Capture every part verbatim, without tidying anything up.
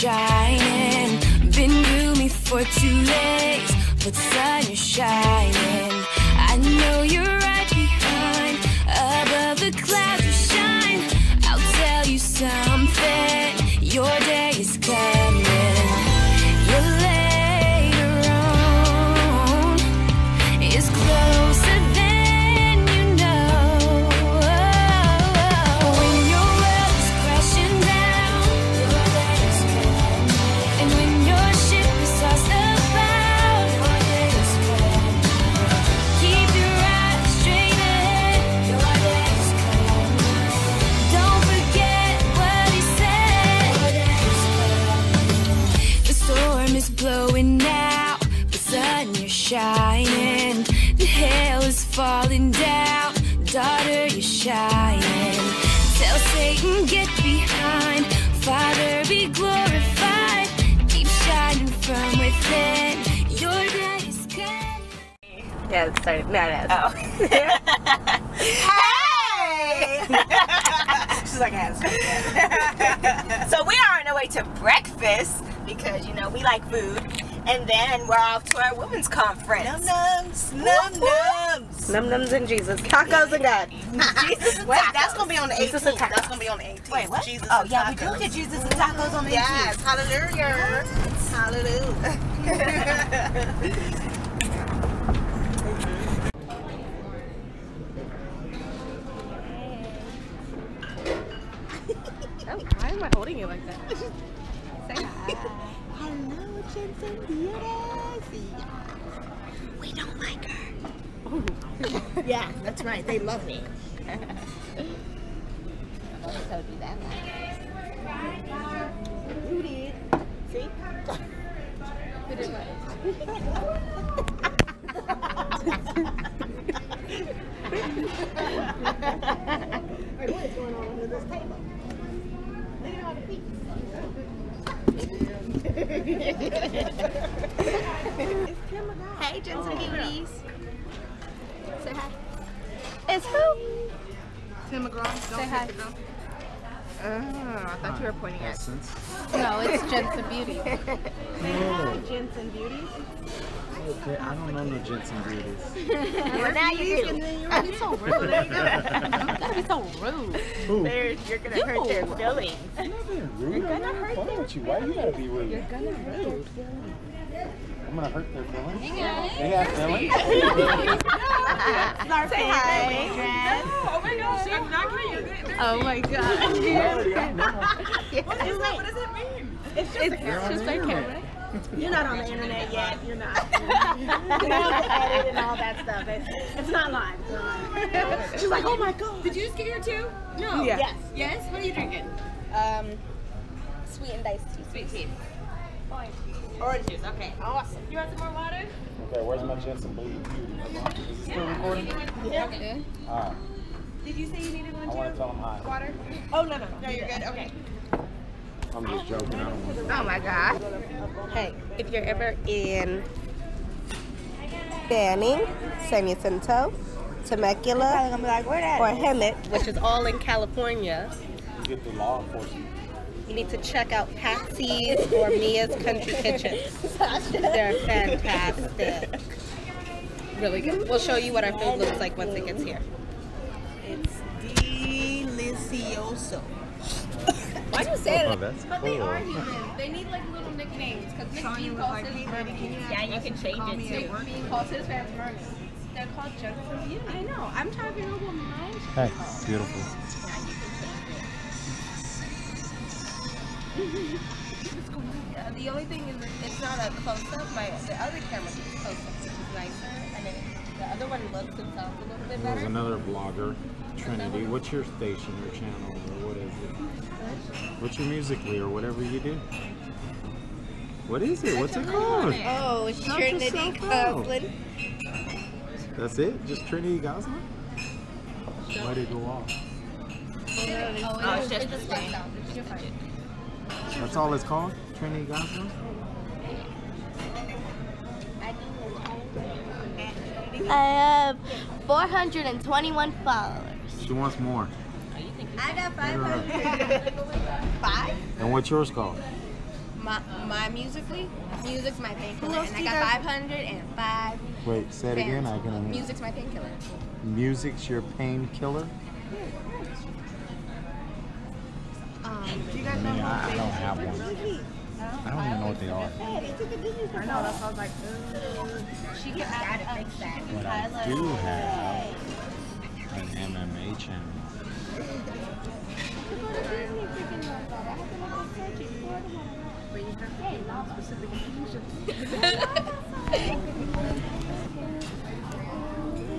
shining. Been gloomy for two days, but sun is shining. I know you're right behind. Above the clouds you shine. I'll tell you something. Your day is coming. Your later on is closer than you know. When your world is crashing down, your day is coming. And when your ship is tossed about, your day is coming. Keep your eyes straight ahead, your day is coming. Don't forget what he said. The storm is blowing out, the sun is shining. The hail is falling down, daughter, you're shining. Tell Satan, get behind. Father, be glorified. Keep shining from within. Your day is coming. Yeah, it started. No, no. Oh. Hey! She's like, I had to. So we are on our way to breakfast because, you know, we like food. And then we're off to our women's conference. Num-nums. Num-nums. Num-nums and Jesus. Tacos and God. Jesus and Wait, tacos. That's going to be on the Jesus eighteenth. That's going to be on the eighteenth. Wait, what? Jesus oh, yeah, tacos. We do get Jesus and tacos on the eighteenth. Yes. Hallelujah. Hallelujah. Why am I holding it like that? Say hi. Hello, Jensen Beauty. We don't like her. Oh. Yeah, that's right. They love me. I told you that much. You did. See? Who did what? Wait, what is going on under this table? Look at all the pieces. Hey, Jensen Beauties. Oh. Say hi. It's who? Tim McGraw. Don't Say hi. Go. Oh, I thought you were pointing at Essence. No, it's Jensen Beauties. Say hi, Jensen Beauties. Okay, I don't know no Jensen Beauties. Well, now you do. You're be so rude. That'd be so rude. Who? They're, you're gonna you. hurt their feelings. You're not being rude. You're gonna I'm gonna hurt their feelings. You. Why you gotta be rude? You're gonna hurt their feelings. I'm gonna hurt their feelings. You guys. They have feelings. Say hi. No, oh my gosh, I'm not gonna use it. Oh my god. What does it mean? It's just a camera. You're not on the internet yet. You're not. You're not edit and all that stuff. It's, it's not live. It's not live. She's like, oh my god. Did you just get here too? No. Yeah. Yes. Yes. What are you drinking? Um, sweet and diced tea. Sweet tea. Orange juice. Orange juice. Okay. Awesome. You want some more water? Okay. Where's my Jensen Beauty? Is it still recording? Yeah. Okay. All right. Did you say you needed one too? I want to tell them hi. Water? Oh no no no. No, you're good. Okay. I'm just joking. I don't want to. Oh my god. Hey, if you're ever in Banning, San Jacinto, Temecula, like, or Hemet, which is all in California, you get the law enforcement. You need to check out Patsy's or Mia's Country Kitchen. They're fantastic. Really good. We'll show you what our food looks like once it gets here. It's delicioso. Why do you say oh, it? Like, but cool. They are human. They need like little nicknames because Nick B calls his family. Yeah, you can change it too. Nick B calls his family. They're called Jensen Beauty. I know. I'm trying to figure out what mine should be. Hey, beautiful. Yeah, you can change it. What's going on? Yeah, the only thing is it's not a close-up. My the other camera is close-up, which is nicer, and then the other one looks itself a little bit better. There's another vlogger, Trinity. What's your station, your channel, or what is it? What's your Musical.ly or whatever you do? What is it? What's it called? Oh, it's Not Trinity Goslin. That's it? Just Trinity Goslin? Why'd it go off? Oh, it's just the same. That's all it's called? Trinity Goslin? I have four hundred twenty-one followers. She wants more. I got five hundred. Five? And what's yours called? My, my Musical.ly? Music's my painkiller. And I got five hundred and five. Wait, say it fans. Again. I can understand. Music's my painkiller. Music's your painkiller? Um, do you guys know I, mean, I, I don't have one. I don't even know what they are. I know, that's why I was like, ooh. She can add a fix that. But I do have an M M A channel.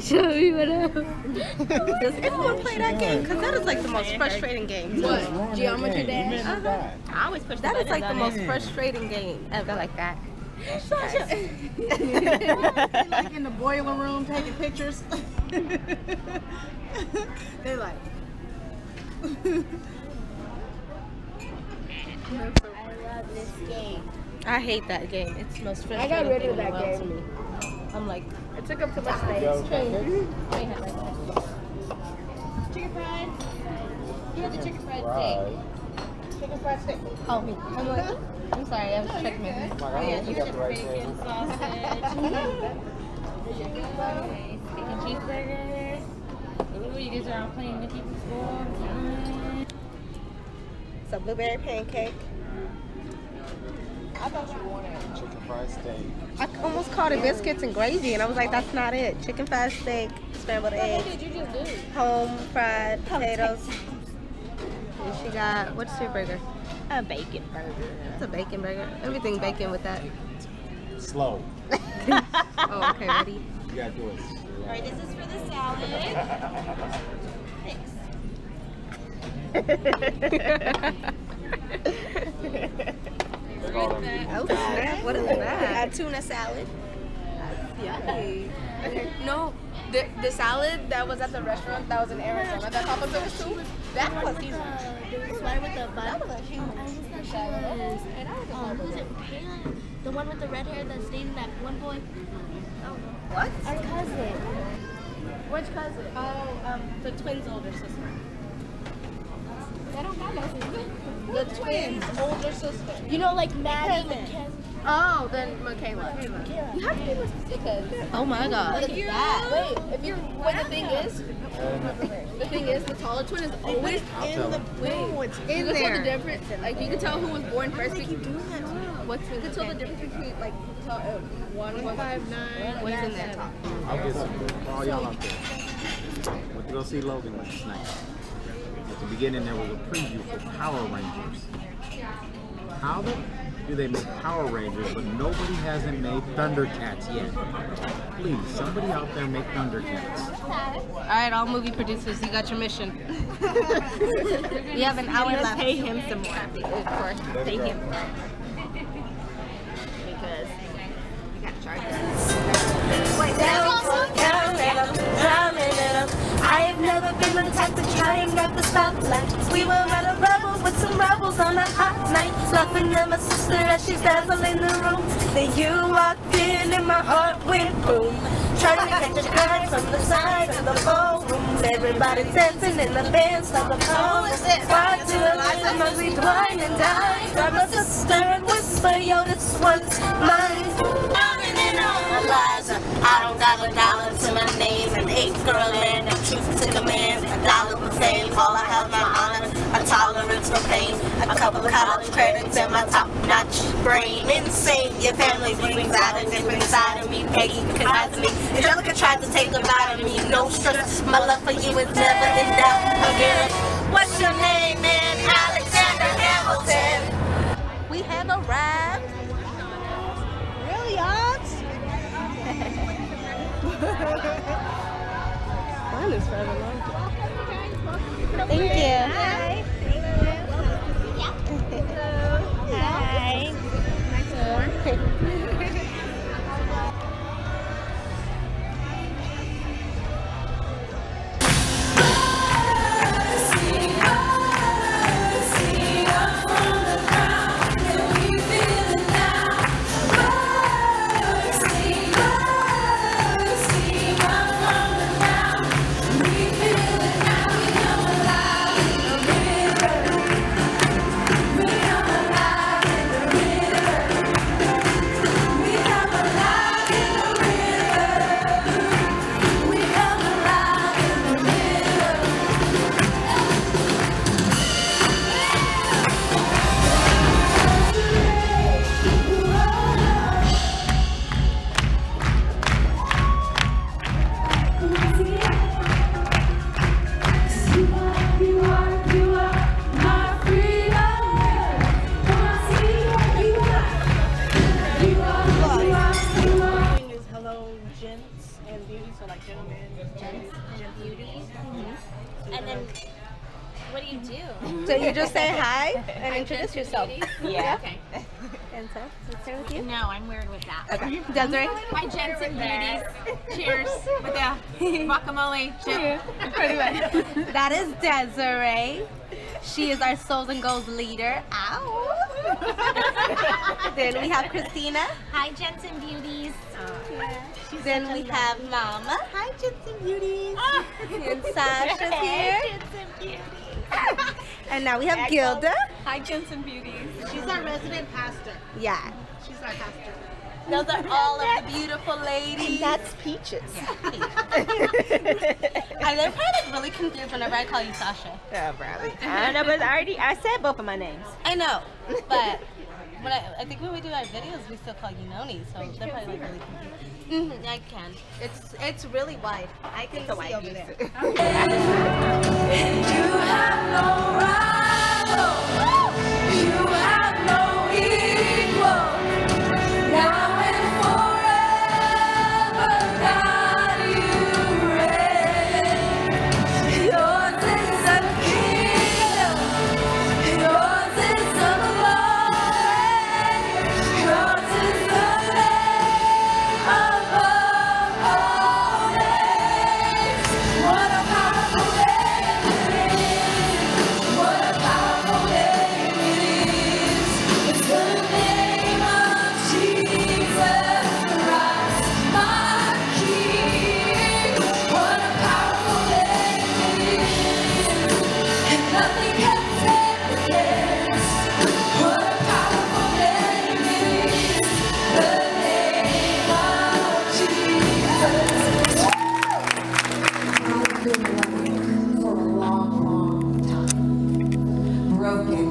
Show me what up. Does everyone play that game? Because that is like the most frustrating game. What? Geometry Dash? Uh-huh. I always push that. That is like the most frustrating game ever. Like that. Sasha! Like in the boiler room taking pictures. They're like. I love this game. I hate that game. It's the most frustrating. I got rid of that well game. I'm like, it took up too much space. Chicken fried. You have the chicken fried steak. Chicken fried steak. Oh, me. I'm like, I'm sorry. I was no, checking my food. Oh, yeah, you got the right bacon sausage. Chicken and cheeseburgers. Ooh, you guys are all playing Mickey before. It's a blueberry pancake. I thought you wanted chicken fried steak. I almost called it biscuits and gravy, and I was like, that's not it. Chicken fried steak, scrambled eggs, what did you just do? Home fried potatoes. And she got, what's your burger? A bacon burger. It's a bacon burger. Everything bacon with that. Slow. Oh, okay, ready? You gotta do it. All right, this is for the salad. Thanks. Oh snap, what is that? A tuna salad. Yucky. No, the, the salad that was at the restaurant that was in Arizona that Papa took us to, that was huge. There was one with the bun. That was a huge salad. Um, who's it? Kaylin? The one with the red hair that's dating that one boy? Oh. What? Our cousin. Which cousin? Oh, um, the twins' older sister. They don't got no sister. The twins' older sister. You know, like Maddie McKenna. Oh, then Michaela. Michaela. You have to be with Sika. Oh my god. Look at that. Wait, if you're. What the thing is? The thing is, the taller twin is always in the. Wait, it's in there. You can tell the difference. Like, you can tell who was born first. You can do that. What's you can tell the difference between, like, one, one, five, nine. What's in that top? I'll get some. All y'all out there. We're going to see Logan with the snack. At the beginning, there was a preview for Power Rangers. How the do they make Power Rangers, but nobody hasn't made Thundercats yet? Please, somebody out there make Thundercats. All right, all movie producers, you got your mission. You have an hour left. Pay him some more, of course. Pay him. Because you got to charge us. I have never been the type to try and grab the spotlight. We were on a rebel with some rebels on a hot night, laughing at my sister as she's dazzling the room. Then you walked in and my heart went boom. Trying to catch your eye from the side of the ballroom. Everybody's dancing in the dance like a pole. Why do I like the mostly blind and die? Grab my sister and whisper, yo, this one's mine. I don't got a dollar to my name, an eighth girl and a truth to command, a dollar for fame, all I have my honor, a tolerance for pain, a couple of college credits and my top-notch brain, insane, your family brings out a different side of me, Peggy, confides to me, Angelica tried to take the bite of me, no stress, my love for you is never in doubt again. What's your name, man? Alexander Hamilton. We have arrived. Really, Ox? Mine is forever long. Thank you. Hi. Thank you. Hi. Bye. beauty. Mm-hmm. And then what do you do? So you just say hi and introduce yourself. Yeah. Yeah. Okay. And so, let's start with you. No, I'm weird with that. Okay. Desiree? Hi, Jensen Beauties. Cheers. With the guacamole chip. Pretty much. That is Desiree. She is our Souls and Goals leader. Ow! Then we have Christina. Hi, Jensen Beauties. Oh, yeah. Then we have lady. Mama. Hi, Jensen Beauties. Oh. And Sasha's here. Hi, Jensen Beauties. And now we have Gilda. Hi, Jensen Beauties. She's our resident pastor. Yeah. She's our pastor. Those are all of the beautiful ladies. And that's Peaches. Yeah. I love how they really confused whenever I call you Sasha. Oh, probably. I don't know, but I already I said both of my names. I know, but when I, I think when we do our videos, we still call you Noni, so they're probably like really confused. Mm-hmm, I can. It's it's really wide. I can it's see over there. And you have no rival. You have no equal. Now and forever, God, you reign. Yours is the kingdom, yours is the glory, yours is the name above all names. What a powerful name it is! What a powerful name it is! It's the name.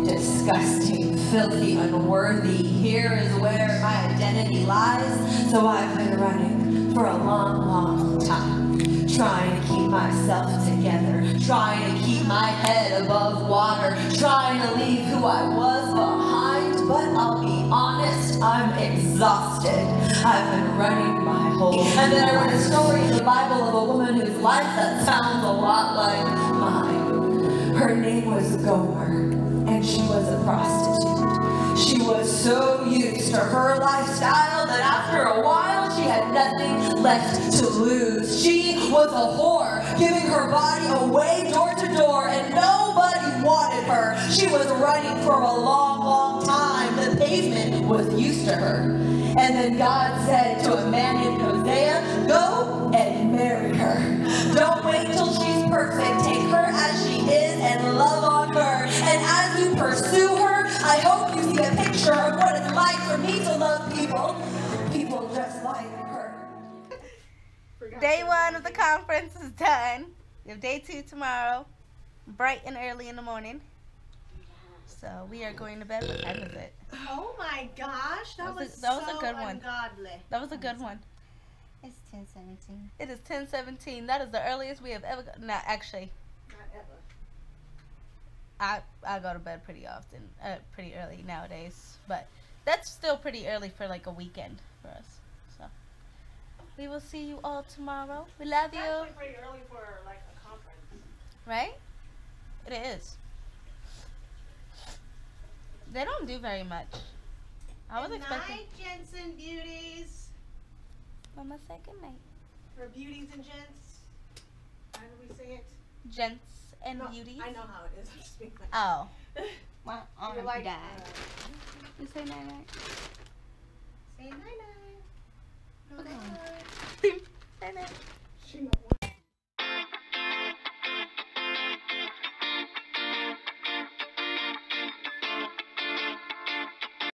Disgusting, filthy, unworthy. Here is where my identity lies. So I've been running for a long, long time, trying to keep myself together, trying to keep my head above water, trying to leave who I was behind. But I'll be honest, I'm exhausted. I've been running my whole life. And then I read a story in the Bible of a woman whose life that sounds a lot like mine. Her name was Gomer. And she was a prostitute. She was so used to her lifestyle that after a while she had nothing left to lose. She was a whore, giving her body away door to door, and nobody wanted her. She was running for a long, long time. The pavement was used to her. And then God said to a man named Hosea, go and marry her. Don't wait till she's perfect. Take her as she is and love on her. And as you pursue her, I hope you see a picture of what it's like for me to love people. People just like her. Day one of the conference is done. We have day two tomorrow, bright and early in the morning. So we are going to bed with end of it. Oh my gosh, that, that was, was, a, that was so a good one. Ungodly. That was a good one. It's ten seventeen. It is ten seventeen. That is the earliest we have ever. No, actually. Not ever. I I go to bed pretty often, uh, pretty early nowadays, but that's still pretty early for like a weekend for us. So we will see you all tomorrow. We love it's you. Actually pretty early for like a conference. Right? It is. They don't do very much. I was good expecting. Night, Jensen Beauties. Well, my second night. For beauties and gents. How do we say it? Gents. And no, beauties? I know how it is. I'm just being like, oh. My arm You're like, died. Uh, you say night-night? Say night-night. Night-night.